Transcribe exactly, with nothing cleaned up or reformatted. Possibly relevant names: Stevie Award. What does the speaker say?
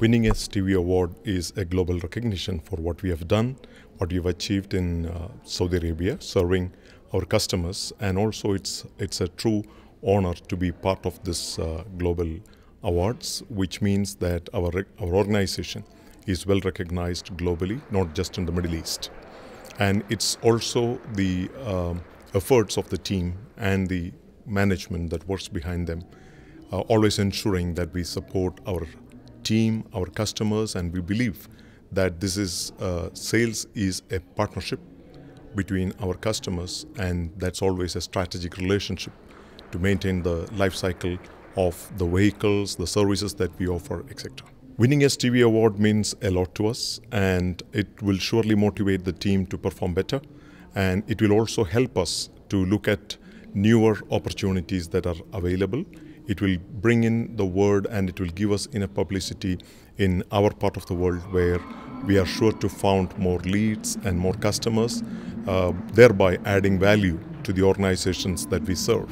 Winning a Stevie Award is a global recognition for what we have done, what we have achieved in uh, Saudi Arabia, serving our customers, and also it's, it's a true honor to be part of this uh, global awards, which means that our, our organization is well recognized globally, not just in the Middle East. And it's also the uh, efforts of the team and the management that works behind them, uh, always ensuring that we support our team, our customers, and we believe that this is uh, sales is a partnership between our customers, and that's always a strategic relationship to maintain the life cycle of the vehicles, the services that we offer, et cetera. Winning a Stevie Award means a lot to us, and it will surely motivate the team to perform better, and it will also help us to look at newer opportunities that are available. It will bring in the word, and it will give us enough publicity in our part of the world where we are sure to found more leads and more customers, uh, thereby adding value to the organizations that we serve.